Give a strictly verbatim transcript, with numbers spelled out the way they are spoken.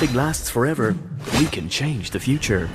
nothing lasts forever, we can change the future.